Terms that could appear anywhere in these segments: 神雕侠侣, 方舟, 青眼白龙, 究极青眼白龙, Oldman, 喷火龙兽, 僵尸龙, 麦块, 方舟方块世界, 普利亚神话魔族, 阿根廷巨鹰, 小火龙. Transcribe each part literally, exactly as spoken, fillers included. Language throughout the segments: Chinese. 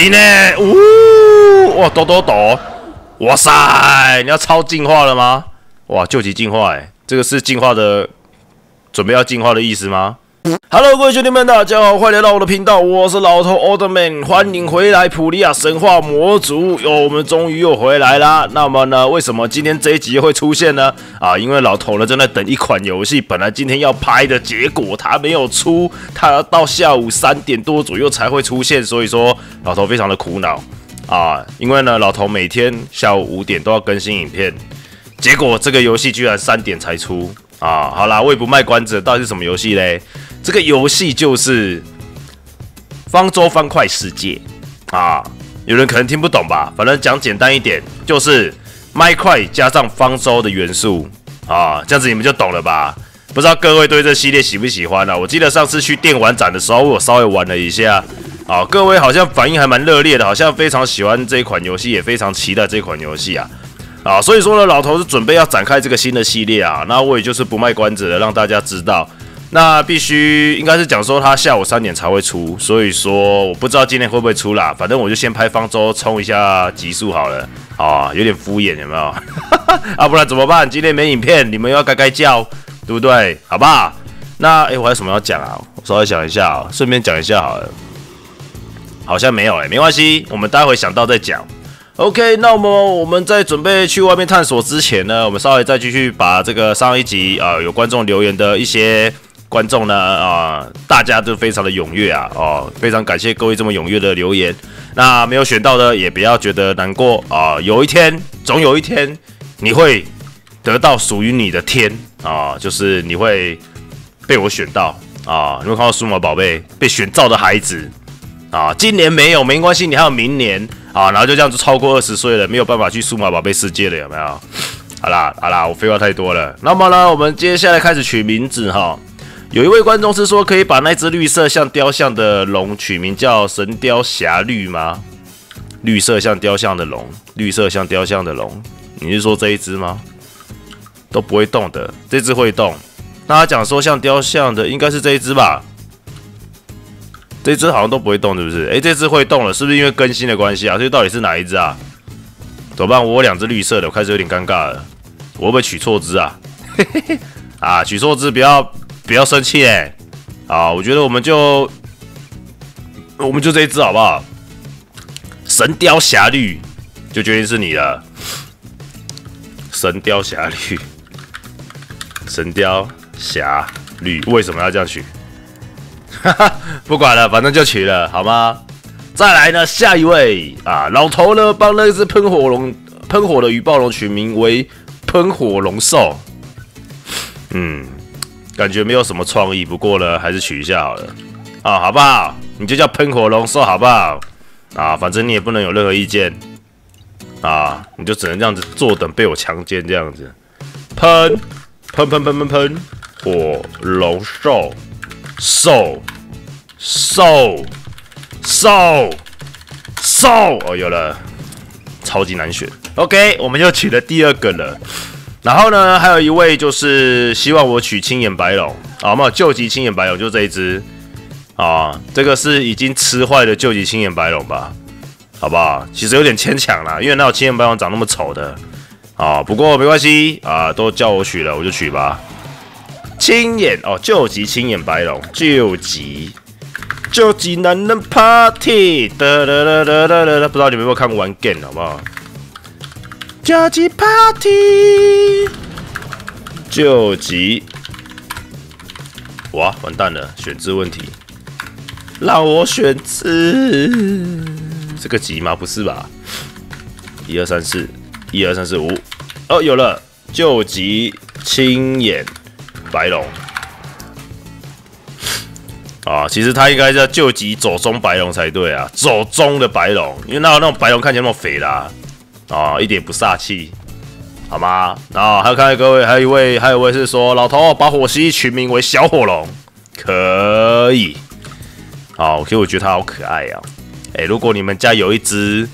行呢、欸！呜，哇，抖抖抖！哇塞，你要超进化了吗？哇，究极进化哎、欸，这个是进化的，准备要进化的意思吗？ Hello， 各位兄弟们，大家好，欢迎来到我的频道，我是老头 Oldman， 欢迎回来《普利亚神话魔族》哟、哦，我们终于又回来啦。那么呢，为什么今天这一集会出现呢？啊，因为老头呢正在等一款游戏，本来今天要拍的，结果他没有出，他到下午三点多左右才会出现，所以说老头非常的苦恼啊，因为呢，老头每天下午五点都要更新影片，结果这个游戏居然三点才出。 啊，好啦，我也不卖关子，到底是什么游戏嘞？这个游戏就是《方舟方块世界》啊，有人可能听不懂吧？反正讲简单一点，就是麦块加上方舟的元素啊，这样子你们就懂了吧？不知道各位对这系列喜不喜欢呢、啊？我记得上次去电玩展的时候，我稍微玩了一下，啊，各位好像反应还蛮热烈的，好像非常喜欢这一款游戏，也非常期待这款游戏啊。 啊，所以说呢，老头是准备要展开这个新的系列啊，那我也就是不卖关子了，让大家知道。那必须应该是讲说他下午三点才会出，所以说我不知道今天会不会出啦，反正我就先拍方舟冲一下集数好了。啊，有点敷衍有没有？啊，不然怎么办？今天没影片，你们要该该叫，对不对？好吧。那哎、欸，我还有什么要讲啊？我稍微想一下、喔，顺便讲一下好了。好像没有哎、欸，没关系，我们待会想到再讲。 OK， 那么我们在准备去外面探索之前呢，我们稍微再继续把这个上一集啊、呃、有观众留言的一些观众呢啊、呃，大家都非常的踊跃啊哦，非常感谢各位这么踊跃的留言。那没有选到的也不要觉得难过啊、呃，有一天总有一天你会得到属于你的天啊、呃，就是你会被我选到啊、呃。你会看到数码宝贝被选召的孩子啊、呃，今年没有没关系，你还有明年。 啊，然后就这样子超过二十岁了，没有办法去数码宝贝世界了，有没有？好啦，好啦，我废话太多了。那么呢，我们接下来开始取名字哈。有一位观众是说，可以把那只绿色像雕像的龙取名叫《神雕侠侣》吗？绿色像雕像的龙，绿色像雕像的龙，你是说这一只吗？都不会动的，这只会动。那他讲说像雕像的，应该是这一只吧？ 这只好像都不会动，是不是？哎，这只会动了，是不是因为更新的关系啊？所以到底是哪一只啊？怎么办？我有两只绿色的，我开始有点尴尬了。我会不会取错只啊？嘿嘿嘿，啊，取错只不要不要生气哎、欸！啊，我觉得我们就我们就这一只好不好？神雕侠侣就决定是你了。神雕侠侣，神雕侠侣，为什么要这样取？ 哈哈，不管了，反正就取了，好吗？再来呢，下一位啊，老头呢帮那只喷火龙、喷火的羽暴龙取名为喷火龙兽。嗯，感觉没有什么创意，不过呢，还是取一下好了啊，好不好？你就叫喷火龙兽，好不好？啊，反正你也不能有任何意见啊，你就只能这样子坐等被我强奸这样子。喷喷喷喷喷喷，火龙兽。 瘦瘦瘦瘦哦，有了，超级难选。OK， 我们又取了第二个了。然后呢，还有一位就是希望我取青眼白龙啊，没有究极青眼白龙就这一只啊，这个是已经吃坏的究极青眼白龙吧？好不好？其实有点牵强啦，因为哪有青眼白龙长那么丑的啊？不过没关系啊，都叫我取了，我就取吧。 青眼哦，究极青眼白龙，究极究极男人 party， 哒哒哒哒哒哒，不知道你们有没有看过玩 game 好不好？究极 party， 究极，哇，完蛋了，选字问题，让我选字，这个极吗？不是吧？一二三四，一二三四五，哦，有了，究极青眼。 白龙啊，其实它应该叫究极走中白龙才对啊，走中的白龙，因为那那种白龙看起来那么肥啦、啊，啊，一点不煞气，好吗？啊，还有看各位，还有一位，还有一位是说老头把火蜥取名为小火龙，可以，好、啊，可是我觉得它好可爱啊，哎、欸，如果你们家有一只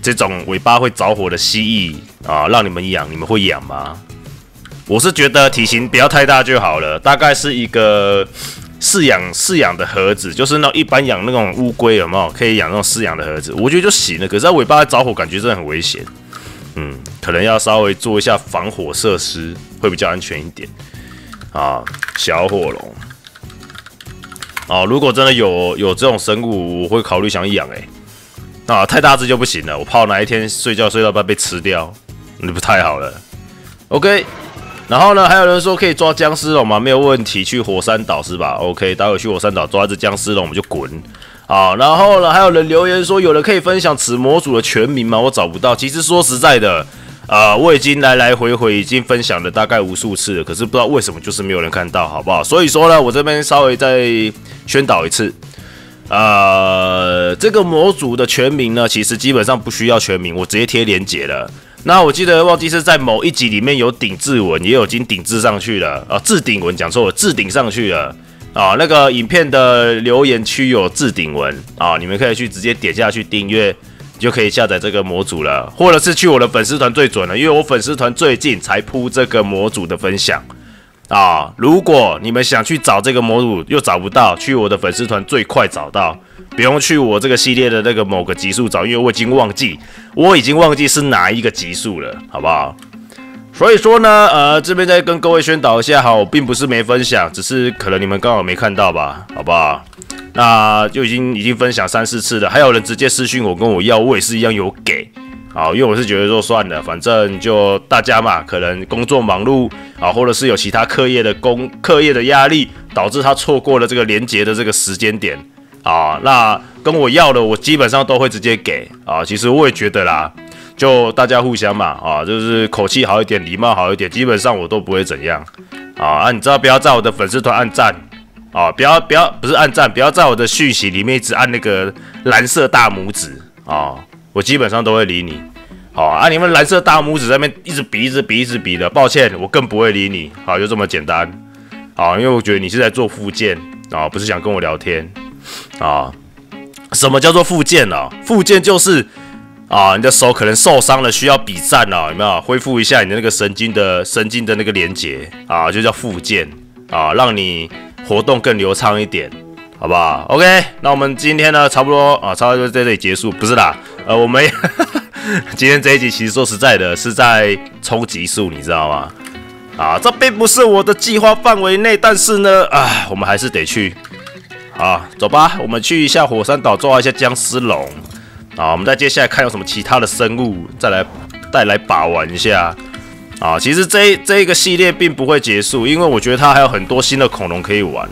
这种尾巴会着火的蜥蜴啊，让你们养，你们会养吗？ 我是觉得体型不要太大就好了，大概是一个饲养饲养的盒子，就是那一般养那种乌龟有没有？可以养那种饲养的盒子，我觉得就行了。可是它尾巴着火，感觉真的很危险。嗯，可能要稍微做一下防火设施，会比较安全一点。啊，小火龙。啊，如果真的有有这种生物，我会考虑想养哎、欸。啊，太大只就不行了，我怕哪一天睡觉睡到半被吃掉，那不太好了。OK。 然后呢？还有人说可以抓僵尸龙吗？没有问题，去火山岛是吧 ？OK， 待会去火山岛抓一只僵尸龙，我们就滚啊！然后呢？还有人留言说，有人可以分享此模组的全名吗？我找不到。其实说实在的，呃，我已经来来回回已经分享了大概无数次了，可是不知道为什么就是没有人看到，好不好？所以说呢，我这边稍微再宣导一次。 呃，这个模组的全名呢，其实基本上不需要全名，我直接贴连结了。那我记得忘记是在某一集里面有顶字文，也有已经顶字上去了啊，置顶文讲错了，置顶上去了啊。那个影片的留言区有置顶文啊，你们可以去直接点下去订阅，你就可以下载这个模组了，或者是去我的粉丝团最准了，因为我粉丝团最近才铺这个模组的分享。 啊、哦！如果你们想去找这个模组又找不到，去我的粉丝团最快找到，不用去我这个系列的那个某个集数找，因为我已经忘记，我已经忘记是哪一个集数了，好不好？所以说呢，呃，这边再跟各位宣导一下，好，我并不是没分享，只是可能你们刚好没看到吧，好不好？那就已经已经分享三四次了，还有人直接私讯我跟我要，我也是一样有给。 啊，因为我是觉得说算了，反正就大家嘛，可能工作忙碌啊，或者是有其他课业的工课业的压力，导致他错过了这个连结的这个时间点啊。那跟我要的，我基本上都会直接给啊。其实我也觉得啦，就大家互相嘛啊，就是口气好一点，礼貌好一点，基本上我都不会怎样啊。啊，你知道不要在我的粉丝团按赞啊，不要不要不是按赞，不要在我的讯息里面一直按那个蓝色大拇指啊。 我基本上都会理你，好啊！你们蓝色大拇指在那边一直比、一直比、一直比的，抱歉，我更不会理你，好，就这么简单，好，因为我觉得你是在做复健啊，不是想跟我聊天啊。什么叫做复健啊？复健就是啊，你的手可能受伤了，需要比战啊，有没有？恢复一下你的那个神经的神经的那个连接啊，就叫复健啊，让你活动更流畅一点。 好不好 ？OK， 那我们今天呢，差不多啊，差不多在这里结束，不是啦，呃，我们今天这一集其实说实在的，是在冲集数，你知道吗？啊，这并不是我的计划范围内，但是呢，啊，我们还是得去。啊，走吧，我们去一下火山岛，抓一下僵尸龙。啊，我们再接下来看有什么其他的生物，再来再来把玩一下。啊，其实这这一个系列并不会结束，因为我觉得它还有很多新的恐龙可以玩。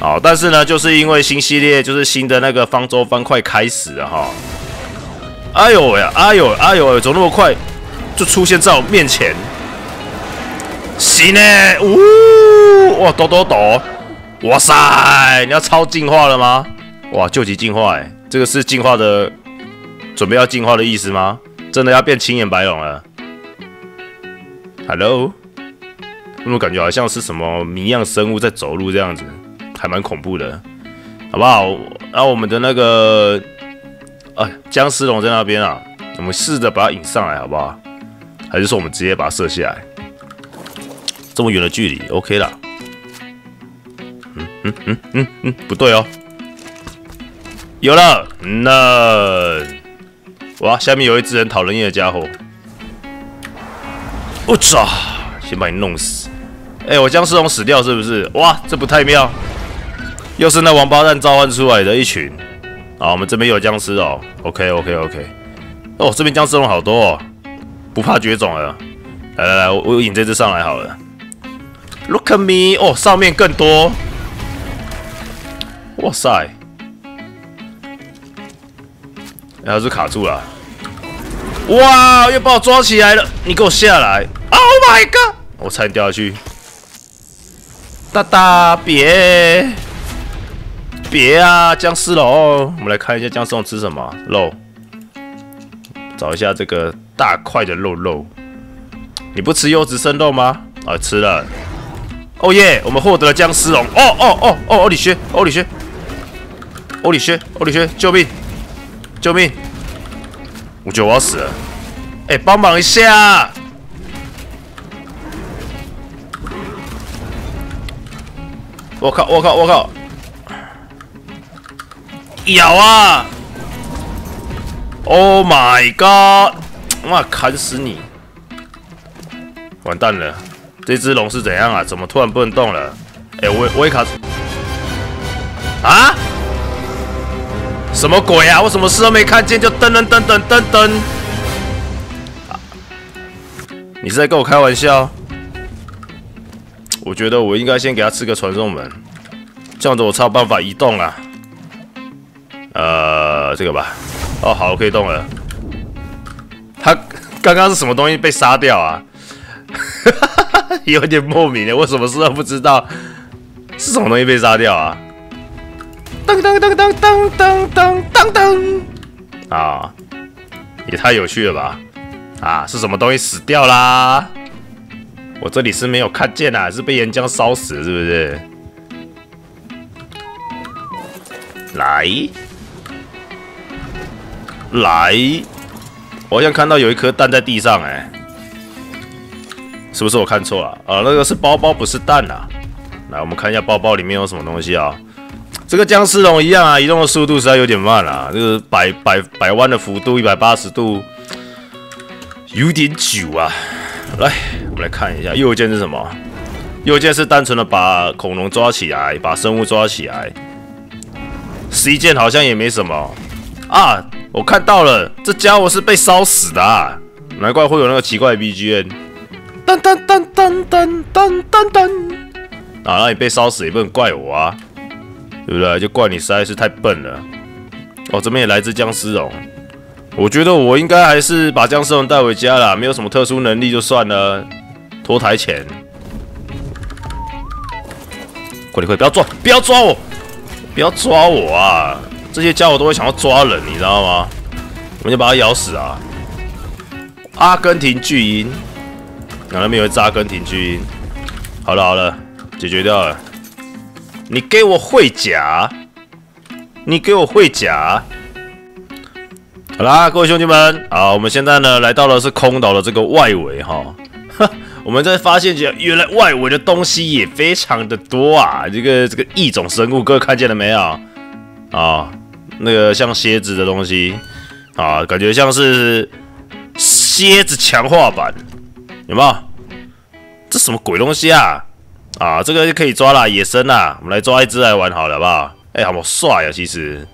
好，但是呢，就是因为新系列就是新的那个方舟方块开始了哈。哎呦喂，哎呦，哎呦，怎么那么快就出现在我面前？行呢，呜，哇，抖抖抖，哇塞，你要超进化了吗？哇，究极进化哎、欸，这个是进化的，准备要进化的意思吗？真的要变青眼白龙了 ？Hello， 有没有感觉好像是什么谜样生物在走路这样子？ 还蛮恐怖的，好不好？然、啊、后我们的那个，哎、啊，僵尸龙在那边啊，我们试着把它引上来，好不好？还是说我们直接把它射下来？这么远的距离 ，OK 啦。嗯嗯嗯嗯嗯，不对哦。有了，那哇，下面有一只很讨人厌的家伙。我操！先把你弄死。哎、欸，我僵尸龙死掉是不是？哇，这不太妙。 又是那王八蛋召唤出来的一群啊！我们这边有僵尸哦 ，OK OK OK。哦，这边僵尸龙好多哦，不怕绝种了。来来来，我我引这只上来好了。Look at me！ 哦，上面更多。哇塞！然后就卡住了。哇！又把我抓起来了！你给我下来 ！Oh my god！ 我差点掉下去。大大别！ 别啊，僵尸龙！我们来看一下僵尸龙吃什么肉，找一下这个大块的肉肉。你不吃优质生肉吗？啊，吃了。哦耶，我们获得了僵尸龙！哦哦哦哦，欧里靴，欧里靴，欧里靴，欧里靴，救命！救命！我觉得我要死了。哎、欸，帮忙一下！我靠！我靠！我靠！咬啊 ！Oh my god！ 哇，砍死你！完蛋了，这只龙是怎样啊？怎么突然不能动了？哎、欸，我我也卡啊！什么鬼啊！我什么事都没看见就噔噔噔噔噔噔！啊、你是在跟我开玩笑？ 我觉得我应该先给他吃个传送门，这样子我才有办法移动啦。呃，这个吧。哦，好，我可以动了。他刚刚是什么东西被杀掉啊？有点莫名的，我什么事都不知道，是什么东西被杀掉啊？噔噔噔噔噔噔噔噔噔！啊，也太有趣了吧！啊，是什么东西死掉啦？ 我这里是没有看见啊，是被岩浆烧死了，是不是？来，来，我好像看到有一颗蛋在地上、欸，哎，是不是我看错了？啊，那个是包包，不是蛋啊。来，我们看一下包包里面有什么东西啊？这个僵尸龙一样啊，移动的速度实在有点慢啦、啊，就是百百百弯的幅度，一百八十度，有点久啊。 来，我们来看一下右键是什么？右键是单纯的把恐龙抓起来，把生物抓起来。C键好像也没什么啊。我看到了，这家伙是被烧死的、啊，难怪会有那个奇怪的 B G M。噔噔噔噔噔噔噔噔。啊，让你被烧死也不能怪我啊，对不对？就怪你实在是太笨了。哦，这边也来自僵尸龙。 我觉得我应该还是把僵尸龙带回家啦，没有什么特殊能力就算了。脱台前，快点快点，不要抓，不要抓我，不要抓我啊！这些家伙都会想要抓人，你知道吗？我们就把它咬死啊！阿根廷巨鹰，然后那边有一只阿根廷巨鹰。好了好了，解决掉了。你给我会甲，你给我会甲。 好啦，各位兄弟们，好，我们现在呢来到了是空岛的这个外围哈，我们在发现原来外围的东西也非常的多啊，这个这个异种生物，各位看见了没有？啊、哦，那个像蝎子的东西啊，感觉像是蝎子强化版，有没有？这什么鬼东西啊？啊，这个就可以抓啦，野生啦，我们来抓一只来玩好了，好不好？哎、欸，好帅啊，其实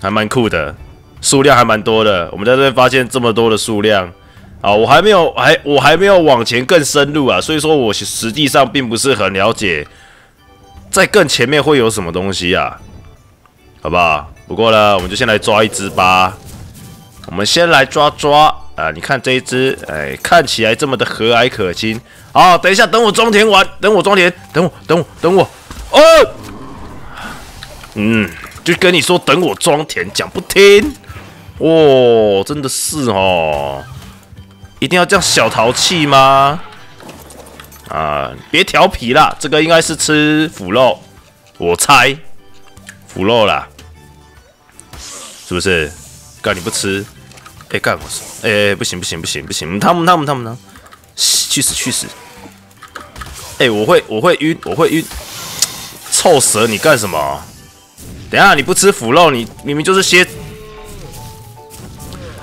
还蛮酷的。 数量还蛮多的，我们在这边发现这么多的数量啊！我还没有，还我还没有往前更深入啊，所以说我实际上并不是很了解，在更前面会有什么东西啊？好不好？不过呢，我们就先来抓一只吧。我们先来抓抓啊！你看这一只，哎，看起来这么的和蔼可亲。好，等一下，等我装填完，等我装填，等我，等我，等我。哦，嗯，就跟你说等我装填，讲不听。 哦，真的是哦，一定要这样小淘气吗？啊，别调皮啦，这个应该是吃腐肉，我猜腐肉啦，是不是？干你不吃，哎、欸、干我说，哎、欸、不行不行不行不行，他们他们他们呢？去死去死！哎、欸，我会我会晕我会晕，臭蛇你干什么？等一下你不吃腐肉，你明明就是些。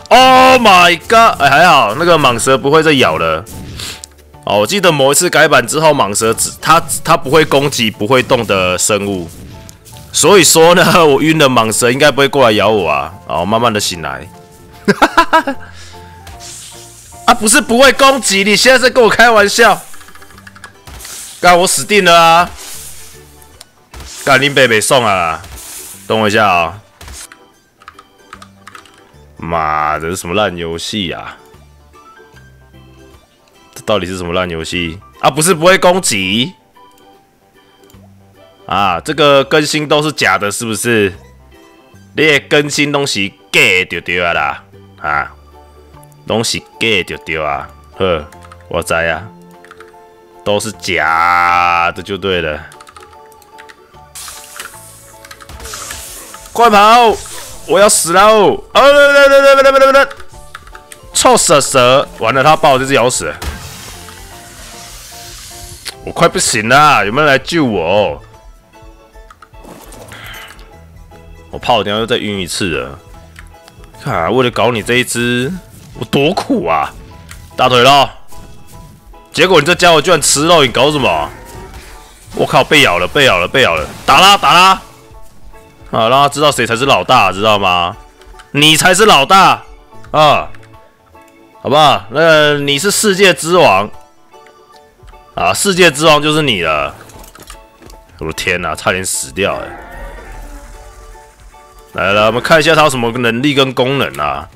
Oh my god！ 哎、欸，还好那个蟒蛇不会再咬了。哦，我记得某一次改版之后，蟒蛇只它它不会攻击不会动的生物，所以说呢，我晕了蟒蛇应该不会过来咬我啊。哦，慢慢的醒来。啊，不是不会攻击，你现在在跟我开玩笑？干我死定了啊！干林北北送啊！等我一下啊、哦。 妈的，这是什么烂游戏啊！这到底是什么烂游戏啊？不是不会攻击啊！这个更新都是假的，是不是？你的更新东西假就对啊啦啊，东西假就对啊。呵，我知啊，都是假的就对了。快跑！ 我要死了！哦，来来来来来来来来！臭蛇蛇，完了，他把我这只咬死了。我快不行啦，有没有来救我？我怕我等一下又再晕一次了。看、啊，为了搞你这一只，我多苦啊！大腿肉，结果你这家伙居然吃肉，你搞什么？我靠，被咬了，被咬了，被咬了！打啦，打啦！啊，让他知道谁才是老大，知道吗？你才是老大啊！好不好？那個、你是世界之王啊！世界之王就是你了。我的天哪、啊，差点死掉哎！来了，我们看一下他有什么能力跟功能啊。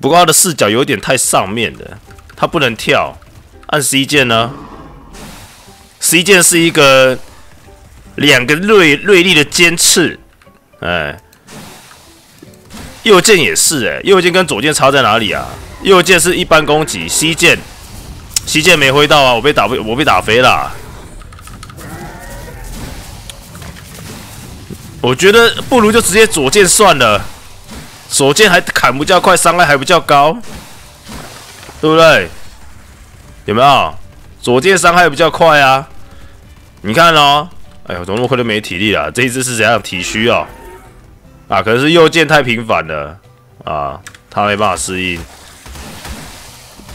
不过他的视角有点太上面了，他不能跳。按 C 键呢 ？C 键是一个两个锐锐利的尖刺，哎。右键也是哎、欸，右键跟左键差在哪里啊？右键是一般攻击 ，C 键 ，C 键没挥到啊，我被打飞，我被打飞了、啊。我觉得不如就直接左键算了，左键还砍不较快，伤害还比较高，对不对？有没有？左键伤害比较快啊。你看哦，哎呦，怎么那么快就没体力了、啊？这一只是怎样体虚啊？啊，可能是右键太频繁了啊，他没办法适应。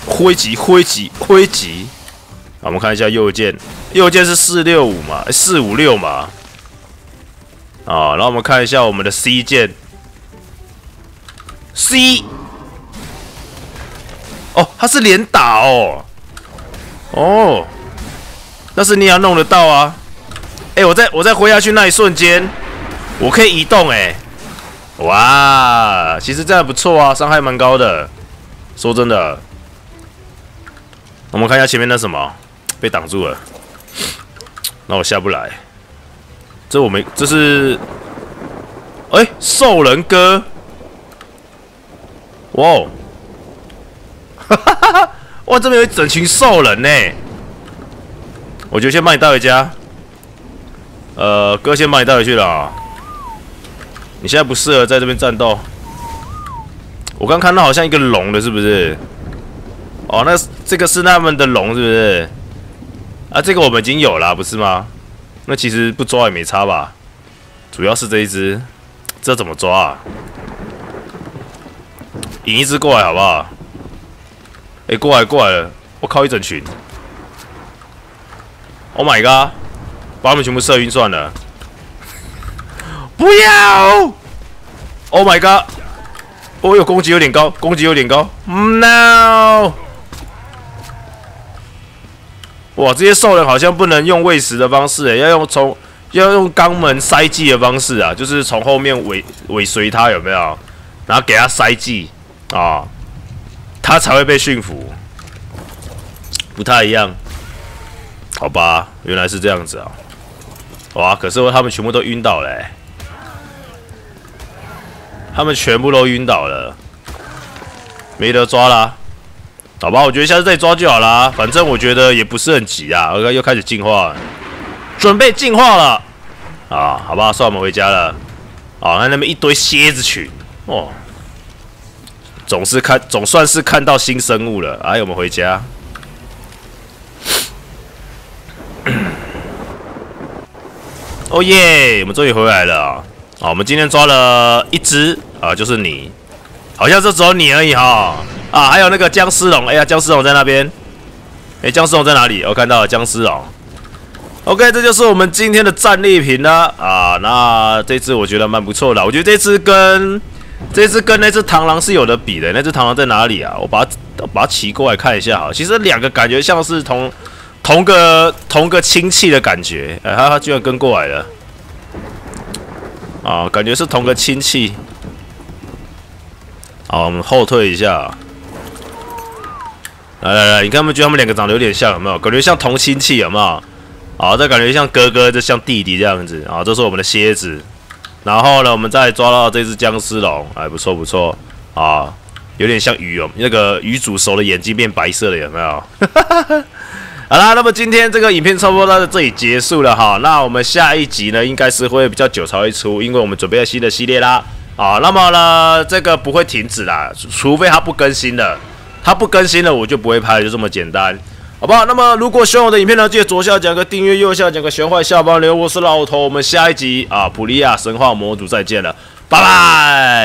挥击，挥击，挥击。啊，我们看一下右键，右键是四六五嘛，四五六嘛。啊，然后我们看一下我们的 C 键 ，C。哦，它是连打哦。哦，但是你也要弄得到啊。哎、欸，我在我在挥下去那一瞬间，我可以移动哎、欸。哇，其实这样不错啊，伤害蛮高的。说真的，我们看一下前面那什么被挡住了，那我下不来。这我没，这是，哎、欸，兽人哥，哇、哦，哈哈哈哈，哇，这边有一整群兽人呢、欸。我就先把你带回家，呃，哥先把你带回去了、啊。你现在不适合在这边战斗。我刚看到好像一个龙的，是不是？哦，那这个是他们的龙，是不是？啊，这个我们已经有了、啊，不是吗？那其实不抓也没差吧。主要是这一只，这怎么抓啊？引一只过来好不好？哎、欸，过来过来了！我靠，一整群 ！Oh my god！ 把他们全部射晕算了。不要 ！Oh my god！ 哦呦，攻击有点高，攻击有点高。No！ 哇，这些兽人好像不能用喂食的方式、欸，要用从要用肛门塞剂的方式啊，就是从后面尾尾随他，有没有？然后给他塞剂啊，他才会被驯服。不太一样，好吧？原来是这样子啊！哇，可是他们全部都晕倒嘞、欸。他们全部都晕倒了，没得抓啦，好吧，我觉得下次再抓就好啦。反正我觉得也不是很急啊，又开始进化了，准备进化了啊，好吧，算我们回家了。啊，看那边一堆蝎子群哦，总是看，总算是看到新生物了。哎，我们回家。哦耶，我们终于回来了啊！好，我们今天抓了一只啊，就是你，好像就只有你而已哈啊，还有那个僵尸龙，哎呀，僵尸龙在那边，哎、欸，僵尸龙在哪里？我、哦、看到了僵尸龙。OK， 这就是我们今天的战利品啦啊，那这只我觉得蛮不错的，我觉得这只跟这只跟那只螳螂是有的比的，那只螳螂在哪里啊？我把它我把它骑过来看一下哈，其实两个感觉像是同同个同个亲戚的感觉，哎、欸，它它居然跟过来了。啊，感觉是同个亲戚。好，我们后退一下。来来来，你看他们觉得他们两个长得有点像，有没有？感觉像同亲戚，有没有？好，这感觉像哥哥，这像弟弟这样子。啊，这是我们的蝎子。然后呢，我们再抓到这只僵尸龙，哎，不错不错。啊，有点像鱼哦，那个鱼煮熟的眼睛变白色的，有没有？好啦，那么今天这个影片差不多到这里结束了哈。那我们下一集呢，应该是会比较久才会出，因为我们准备了新的系列啦。啊，那么呢，这个不会停止啦，除非它不更新了。它不更新了，我就不会拍，就这么简单。好不好？那么如果喜欢我的影片呢，记得左下角个订阅，右下角个喜欢或下方留言。我是老头，我们下一集啊，普利亚神话模组再见了，拜拜。